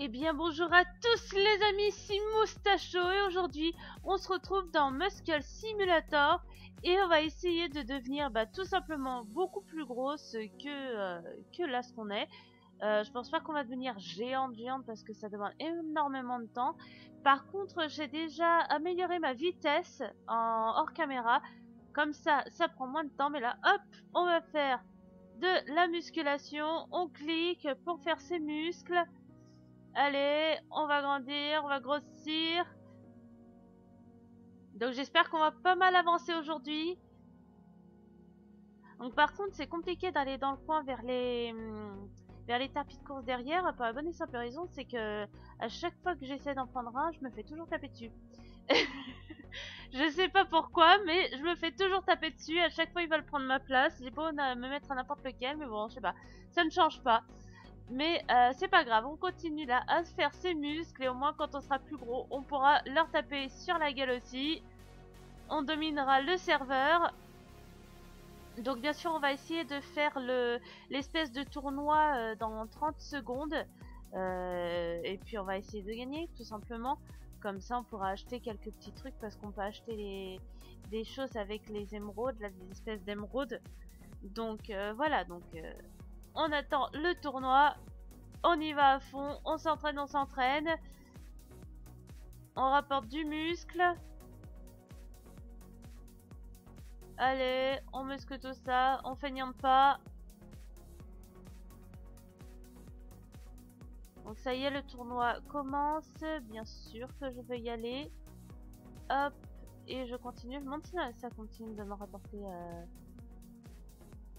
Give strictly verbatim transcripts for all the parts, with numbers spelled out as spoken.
Eh bien bonjour à tous les amis, c'est Moustacho et aujourd'hui on se retrouve dans Muscle Simulator et on va essayer de devenir bah, tout simplement beaucoup plus grosse que, euh, que là ce qu'on est. Euh, je pense pas qu'on va devenir géante géante parce que ça demande énormément de temps. Par contre j'ai déjà amélioré ma vitesse en hors caméra, comme ça ça prend moins de temps, mais là hop on va faire de la musculation, on clique pour faire ses muscles. Allez, on va grandir, on va grossir. Donc j'espère qu'on va pas mal avancer aujourd'hui. Donc par contre, c'est compliqué d'aller dans le coin vers les vers les tapis de course derrière pour la bonne et simple raison, c'est que à chaque fois que j'essaie d'en prendre un, je me fais toujours taper dessus. Je sais pas pourquoi, mais je me fais toujours taper dessus. À chaque fois, ils veulent prendre ma place. J'ai beau me mettre à n'importe lequel, mais bon, je sais pas. Ça ne change pas. Mais euh, c'est pas grave, on continue là à se faire ses muscles et au moins quand on sera plus gros, on pourra leur taper sur la gueule aussi. On dominera le serveur. Donc bien sûr, on va essayer de faire le l'espèce de tournoi euh, dans trente secondes. Euh, et puis on va essayer de gagner tout simplement. Comme ça, on pourra acheter quelques petits trucs parce qu'on peut acheter les, des choses avec les émeraudes, là, des espèces d'émeraudes. Donc euh, voilà, donc... Euh on attend le tournoi, on y va à fond, on s'entraîne, on s'entraîne. On rapporte du muscle. Allez, on muscle tout ça, on feignante pas. Donc ça y est, le tournoi commence. Bien sûr que je vais y aller. Hop, et je continue. Je me demande si ça continue de me rapporter... Euh...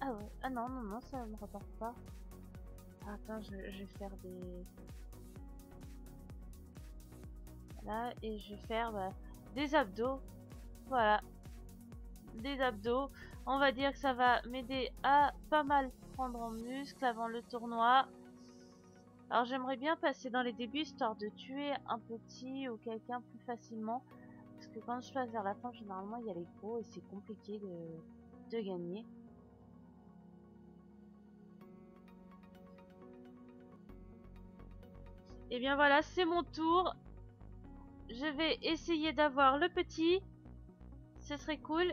Ah ouais, ah non, non, non, ça me rapporte pas. Ah, attends, je, je vais faire des... Voilà, et je vais faire bah, des abdos. Voilà. Des abdos. On va dire que ça va m'aider à pas mal prendre en muscle avant le tournoi. Alors j'aimerais bien passer dans les débuts, histoire de tuer un petit ou quelqu'un plus facilement. Parce que quand je passe vers la fin, généralement, il y a les gros et c'est compliqué de, de gagner. Et eh bien voilà, c'est mon tour. Je vais essayer d'avoir le petit. Ce serait cool.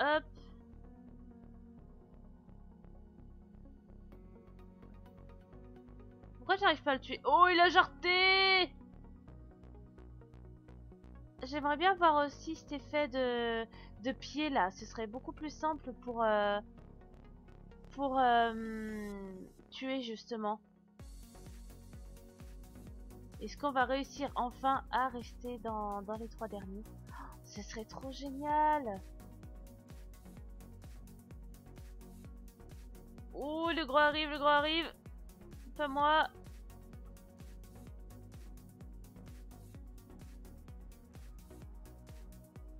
Hop. Pourquoi j'arrive pas à le tuer? Oh, il a jarté! J'aimerais bien avoir aussi cet effet de, de pied là. Ce serait beaucoup plus simple pour... Euh, pour... Euh, tuer justement. Est-ce qu'on va réussir enfin à rester dans, dans les trois derniers? Oh, ce serait trop génial. Oh, le gros arrive, le gros arrive. Pas moi.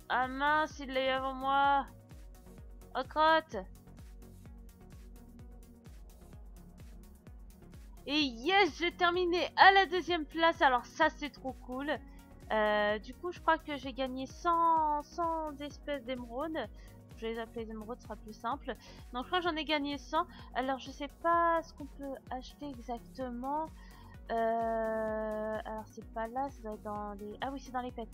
Ah mince, il l'a eu avant moi. Oh crotte. Et yes, j'ai terminé à la deuxième place. Alors ça, c'est trop cool. Euh, du coup, je crois que j'ai gagné cent, cent espèces d'émeraudes. Je vais les appeler émeraudes, ce sera plus simple. Donc je crois que j'en ai gagné cent. Alors je sais pas ce qu'on peut acheter exactement. Euh, alors c'est pas là, ça doit être dans les... Ah oui, c'est dans les pets.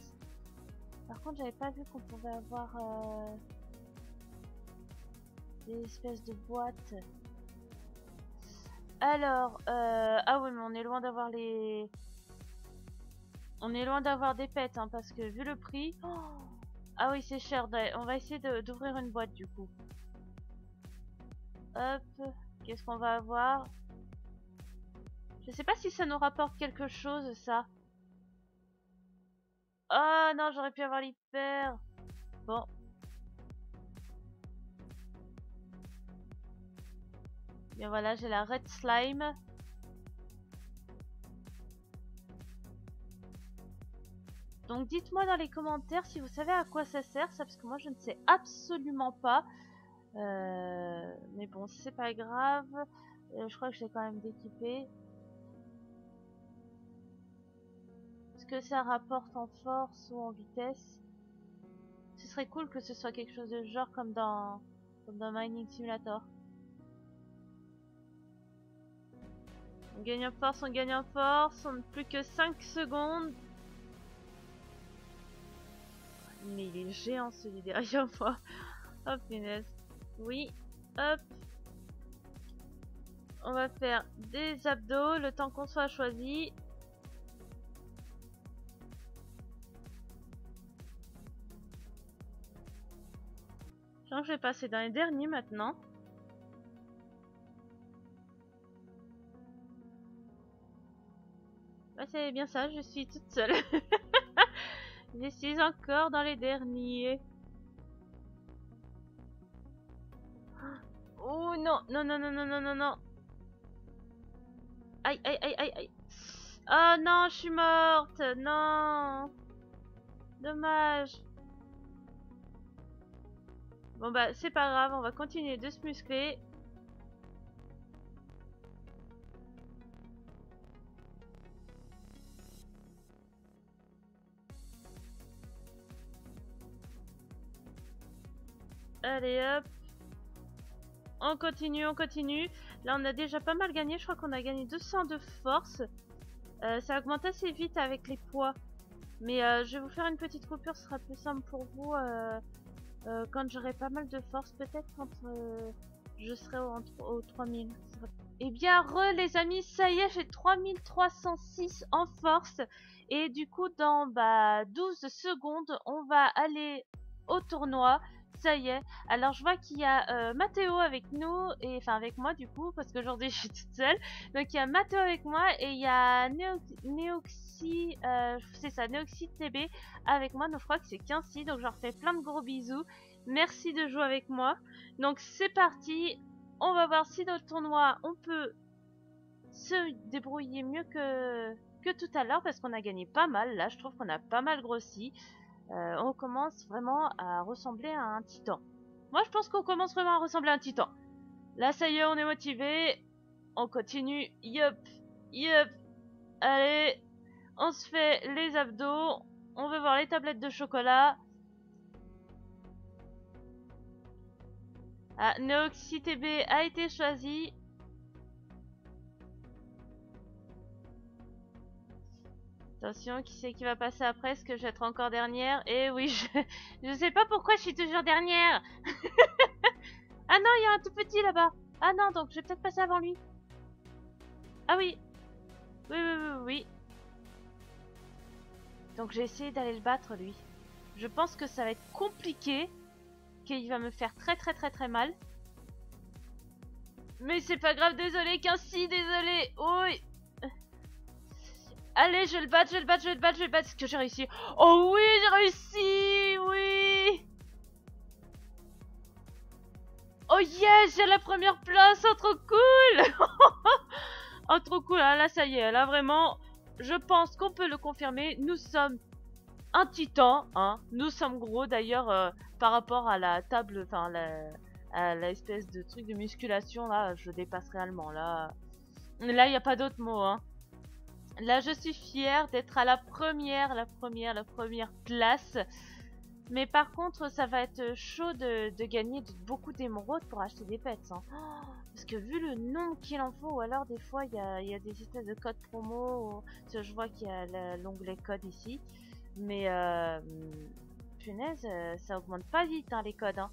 Par contre, j'avais pas vu qu'on pouvait avoir euh, des espèces de boîtes... Alors, euh, ah oui, mais on est loin d'avoir les... On est loin d'avoir des pets, hein, parce que vu le prix... Oh ah oui, c'est cher, on va essayer d'ouvrir une boîte, du coup. Hop, qu'est-ce qu'on va avoir? Je sais pas si ça nous rapporte quelque chose, ça. Oh non, j'aurais pu avoir l'hyper. Bon. Et voilà, j'ai la Red Slime. Donc dites-moi dans les commentaires si vous savez à quoi ça sert, ça, parce que moi je ne sais absolument pas. Euh, mais bon, c'est pas grave. Euh, je crois que je l'ai quand même déquipé. Est-ce que ça rapporte en force ou en vitesse? Ce serait cool que ce soit quelque chose de genre comme dans, comme dans Mining Simulator. On gagne en force, on gagne en force. On n'a plus que cinq secondes. Mais il est géant celui derrière moi. Hop, punaise. Oui, hop. On va faire des abdos, le temps qu'on soit choisi. Je pense que je vais passer dans les derniers maintenant. Ouais, c'est bien ça, je suis toute seule. Je suis encore dans les derniers. Oh non, non, non, non, non, non, non, non. Aïe, aïe, aïe, aïe, aïe. Oh non, je suis morte. Non. Dommage. Bon bah, c'est pas grave, on va continuer de se muscler. Allez hop. On continue, on continue. Là, on a déjà pas mal gagné. Je crois qu'on a gagné deux cents de force. Euh, ça augmente assez vite avec les poids. Mais euh, je vais vous faire une petite coupure. Ce sera plus simple pour vous. Euh, euh, quand j'aurai pas mal de force. Peut-être quand euh, je serai au, au trois mille. Et bien, re les amis. Ça y est, j'ai trois mille trois cent six en force. Et du coup, dans bah, douze secondes, on va aller au tournoi. Ça y est, alors je vois qu'il y a euh, Matteo avec nous, et enfin avec moi du coup, parce qu'aujourd'hui je suis toute seule. Donc il y a Matteo avec moi et il y a Neoxy, euh, c'est ça, NeoxyTB avec moi. Donc je crois que c'est Kincy, donc je leur fais plein de gros bisous. Merci de jouer avec moi. Donc c'est parti, on va voir si dans le tournoi on peut se débrouiller mieux que, que tout à l'heure, parce qu'on a gagné pas mal. Là je trouve qu'on a pas mal grossi. Euh, on commence vraiment à ressembler à un titan. Moi je pense qu'on commence vraiment à ressembler à un titan. Là ça y est, on est motivé. On continue. Yup. Yup. Allez. On se fait les abdos. On veut voir les tablettes de chocolat. Ah, NeoxyTB a été choisi. Attention, qui c'est qui va passer après? Est-ce que je vais être encore dernière? Eh oui, je... je sais pas pourquoi je suis toujours dernière. Ah non, il y a un tout petit là-bas. Ah non, donc je vais peut-être passer avant lui. Ah oui. Oui, oui, oui, oui. Donc j'ai essayé d'aller le battre, lui. Je pense que ça va être compliqué. Qu'il va me faire très très très très mal. Mais c'est pas grave, désolé, Kincy, désolé. Oui. Allez, je vais le battre, je vais le battre, je vais le battre, je vais le battre. Est-ce que j'ai réussi? Oh oui, j'ai réussi. Oui. Oh yes, j'ai la première place. Oh, trop cool. Oh, trop cool. Ah, là, ça y est. Là, vraiment, je pense qu'on peut le confirmer. Nous sommes un titan. Hein. Nous sommes gros, d'ailleurs, euh, par rapport à la table, enfin, la, à l'espèce de truc de musculation. Là, je dépasse réellement. Là, là, il n'y a pas d'autre mot, hein. Là, je suis fière d'être à la première, la première, la première place. Mais par contre, ça va être chaud de, de gagner de, beaucoup d'émeraudes pour acheter des pets. Hein. Oh, parce que vu le nombre qu'il en faut, ou alors des fois, il y a, y a des espèces de codes promo. Ou, je vois qu'il y a l'onglet code ici. Mais, euh, punaise, ça augmente pas vite, hein, les codes. Hein.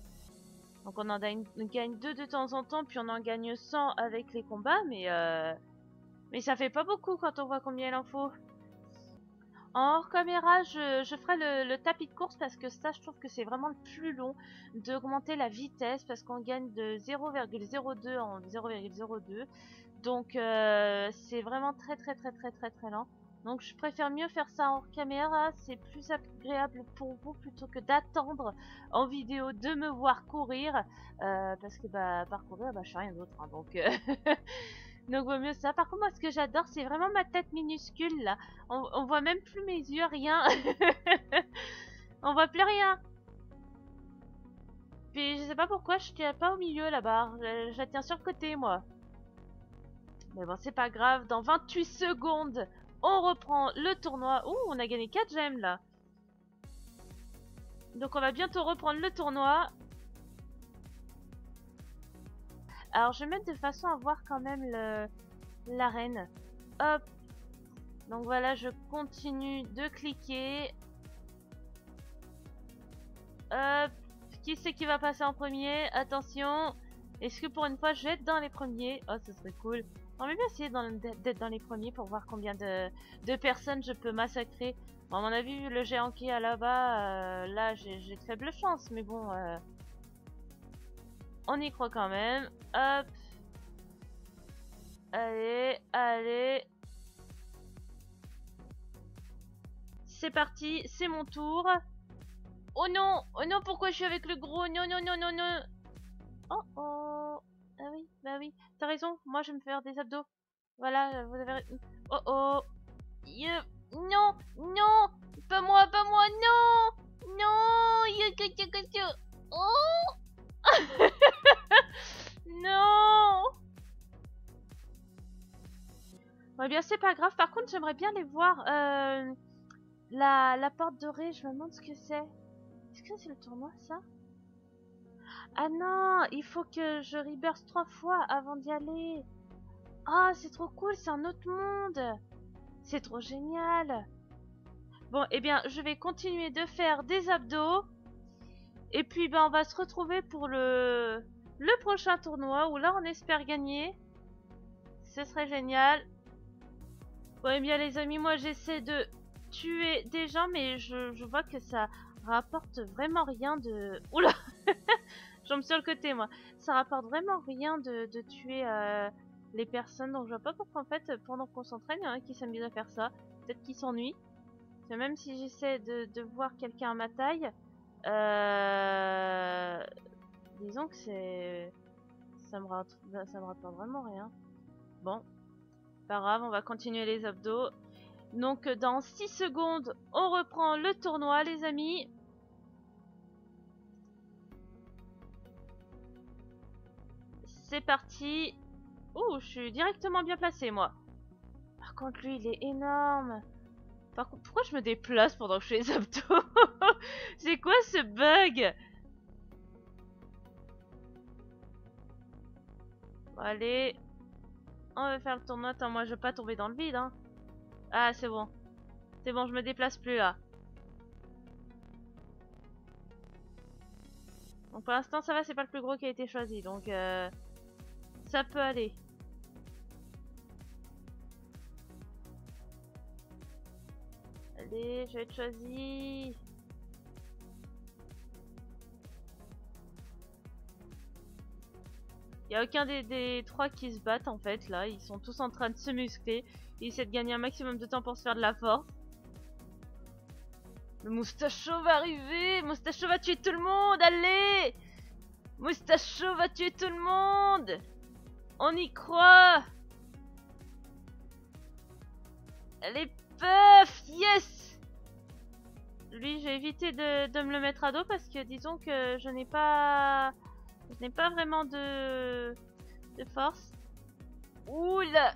Donc, on en gagne, on gagne deux de temps en temps, puis on en gagne cent avec les combats. Mais... Euh, Mais ça fait pas beaucoup quand on voit combien il en faut. En hors caméra, je, je ferai le, le tapis de course parce que ça, je trouve que c'est vraiment le plus long d'augmenter la vitesse parce qu'on gagne de zéro virgule zéro deux en zéro virgule zéro deux. Donc, euh, c'est vraiment très, très, très, très, très, très lent. Donc, je préfère mieux faire ça en hors caméra. C'est plus agréable pour vous plutôt que d'attendre en vidéo de me voir courir. Euh, parce que, bah, parcourir, bah, je sais rien d'autre. Hein, donc... Euh... Donc vaut mieux ça. Par contre, moi, ce que j'adore, c'est vraiment ma tête minuscule, là. On, on voit même plus mes yeux, rien. On voit plus rien. Puis, je sais pas pourquoi, je tiens pas au milieu, la barre. Je, je la tiens sur le côté, moi. Mais bon, c'est pas grave. Dans vingt-huit secondes, on reprend le tournoi. Ouh, on a gagné quatre gemmes, là. Donc, on va bientôt reprendre le tournoi. Alors je vais mettre de façon à voir quand même le, l'arène. Hop. Donc voilà, je continue de cliquer. Hop. Qui c'est qui va passer en premier? Attention. Est-ce que pour une fois, je vais être dans les premiers? Oh, ce serait cool. On va bien essayer d'être dans les premiers pour voir combien de, de personnes je peux massacrer. Bon, à mon avis, vu le géant qui est là-bas, euh, là, j'ai de faibles chances. Mais bon, euh, on y croit quand même. Hop. Allez, allez. C'est parti, c'est mon tour. Oh non, oh non, pourquoi je suis avec le gros? Non, non, non, non, non. Oh, oh. Ah oui, bah oui. T'as raison, moi je vais me faire des abdos. Voilà, vous avez... Oh, oh. Yeah. Non, non. Pas moi, pas moi, non. Non. Oh. Non. Ouais, bien, c'est pas grave. Par contre, j'aimerais bien les voir. Euh, la, la porte dorée, je me demande ce que c'est. Est-ce que c'est le tournoi, ça? Ah non, il faut que je rebirth trois fois avant d'y aller. Ah, oh, c'est trop cool, c'est un autre monde. C'est trop génial. Bon, eh bien, je vais continuer de faire des abdos. Et puis, ben, on va se retrouver pour le, le prochain tournoi où là, on espère gagner. Ce serait génial. Bon, eh bien, les amis, moi, j'essaie de tuer des gens, mais je, je vois que ça rapporte vraiment rien de... Oula. J'en me suis sur le côté, moi. Ça rapporte vraiment rien de, de tuer euh, les personnes. Donc, je vois pas pourquoi, en fait, pendant qu'on s'entraîne, il y en a qui s'amusent à faire ça. Peut-être qu'ils s'ennuient. Même si j'essaie de, de voir quelqu'un à ma taille, euh... disons que c'est... Ça me, rapporte, ça me rapporte vraiment rien. Bon. Pas grave, on va continuer les abdos. Donc, dans six secondes, on reprend le tournoi, les amis. C'est parti. Ouh, je suis directement bien placée, moi. Par contre, lui, il est énorme. Par contre, pourquoi je me déplace pendant que je fais les abdos? C'est quoi ce bug? Bon, allez. On va faire le tournoi. Attends, moi, je veux pas tomber dans le vide, hein. Ah, c'est bon. C'est bon, je me déplace plus, là. Donc, pour l'instant, ça va, c'est pas le plus gros qui a été choisi. Donc, euh... ça peut aller. Allez, je vais être choisi. Il n'y a aucun des, des trois qui se battent en fait là. Ils sont tous en train de se muscler. Ils essaient de gagner un maximum de temps pour se faire de la force. Le Moustacho va arriver. Moustacho va tuer tout le monde. Allez, Moustacho va tuer tout le monde. On y croit. Allez, puff. Yes. Lui, j'ai évité de, de me le mettre à dos parce que disons que je n'ai pas... Je n'ai pas vraiment de... de force. Oula.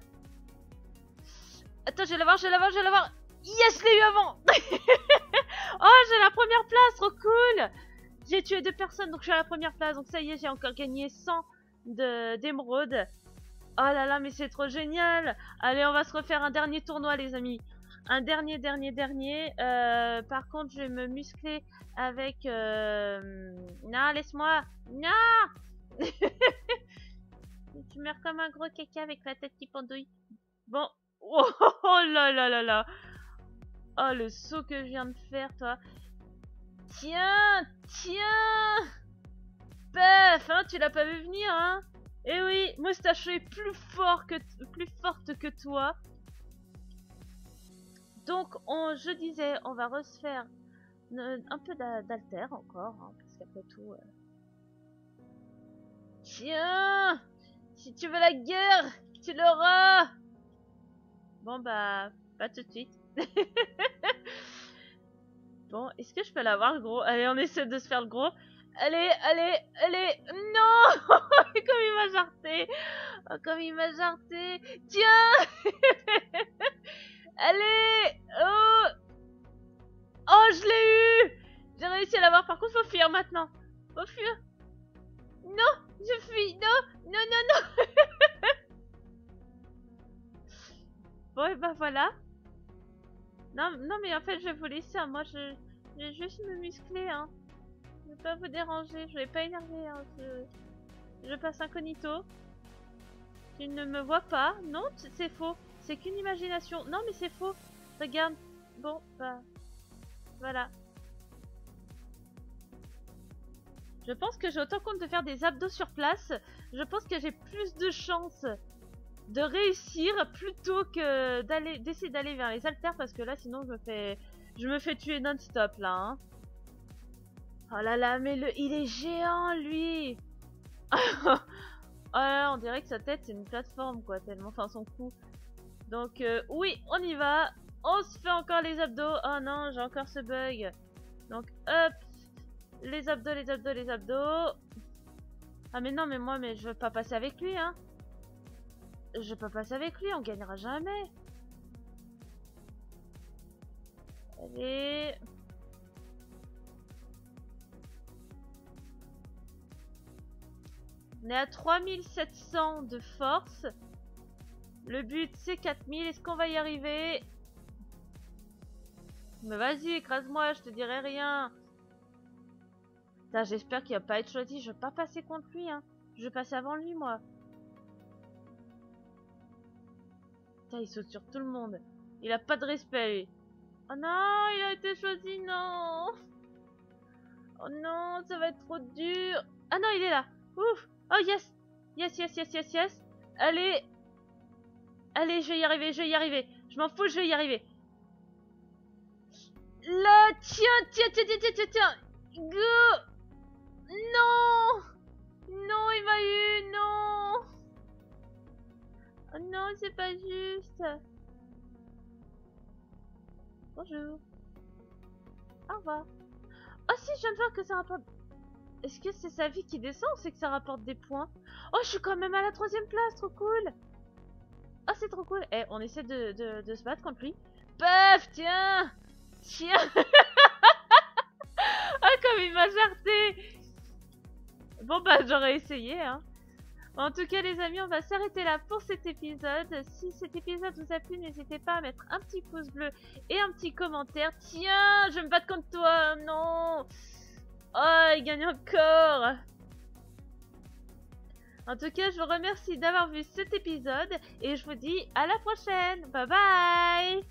Attends, je vais l'avoir, je vais l'avoir, je vais l'avoir. Yes, je l'ai eu avant. Oh, j'ai la première place, trop cool. J'ai tué deux personnes, donc je suis à la première place. Donc ça y est, j'ai encore gagné cent d'émeraudes. Oh là là, mais c'est trop génial. Allez, on va se refaire un dernier tournoi, les amis. Un dernier, dernier, dernier. Euh, par contre, je vais me muscler avec... Euh... Non, laisse-moi. Non. Tu meurs comme un gros caca avec la tête qui pendouille. Bon. Oh, oh, oh là là là là. Oh, le saut que je viens de faire, toi. Tiens, tiens. Paf, hein, tu l'as pas vu venir, hein. Eh oui, Moustacho est plus fort que plus forte que toi. Donc, on, je disais, on va refaire une, un peu d'alter encore, hein, parce qu'après tout... Euh... Tiens! Si tu veux la guerre, tu l'auras! Bon, bah, pas tout de suite. Bon, est-ce que je peux l'avoir, le gros? Allez, on essaie de se faire le gros. Allez, allez, allez! Non! Comme il m'a jarté! Oh, comme il m'a jarté! Tiens! Allez! Oh! Oh, je l'ai eu! J'ai réussi à l'avoir. Par contre, faut fuir maintenant. Faut fuir. Non! Je fuis! Non! Non, non, non! Bon, et bah voilà. Non, non, mais en fait, je vais vous laisser. Hein. Moi, je, je vais juste me muscler. Hein. Je vais pas vous déranger. Je vais pas énerver. Hein. Je... je passe incognito. Tu ne me vois pas. Non, c'est faux. C'est qu'une imagination. Non, mais c'est faux. Regarde. Bon, bah... voilà. Je pense que j'ai autant compte de faire des abdos sur place. Je pense que j'ai plus de chances de réussir plutôt que d'aller d'essayer d'aller vers les haltères, parce que là sinon je me fais je me fais tuer non-stop là. Hein. Oh là là, mais le il est géant lui. Oh là là, on dirait que sa tête c'est une plateforme quoi, tellement, enfin son cou. Donc euh, oui, on y va. On se fait encore les abdos. Oh non, j'ai encore ce bug. Donc hop, les abdos, les abdos, les abdos. Ah mais non, mais moi, mais je veux pas passer avec lui, hein. Je veux pas passer avec lui, on gagnera jamais. Allez. On est à trois mille sept cents de force. Le but c'est quatre mille, est-ce qu'on va y arriver? Mais vas-y, écrase-moi, je te dirai rien. J'espère qu'il va pas être choisi, je vais pas passer contre lui, hein. Je vais passer avant lui, moi. Putain, il saute sur tout le monde. Il a pas de respect, lui. Oh non, il a été choisi, non. Oh non, ça va être trop dur. Ah non, il est là. Ouf. Oh yes. Yes, yes, yes, yes, yes. Allez. Allez, je vais y arriver, je vais y arriver. Je m'en fous, je vais y arriver. Là, tiens, tiens, tiens, tiens, tiens, tiens. Go. Non. Non, il m'a eu, non. Oh non, c'est pas juste. Bonjour. Au revoir. Oh si, je viens de voir que ça rapporte... Est-ce que c'est sa vie qui descend ou c'est que ça rapporte des points? Oh, je suis quand même à la troisième place, trop cool. Oh, c'est trop cool. Eh, on essaie de, de, de se battre contre lui. Paf, tiens. Tiens. Ah, comme il m'a jarté. Bon, bah, j'aurais essayé, hein. En tout cas, les amis, on va s'arrêter là pour cet épisode. Si cet épisode vous a plu, n'hésitez pas à mettre un petit pouce bleu et un petit commentaire. Tiens, je vais me battre contre toi. Non. Oh, il gagne encore. En tout cas, je vous remercie d'avoir vu cet épisode et je vous dis à la prochaine. Bye bye.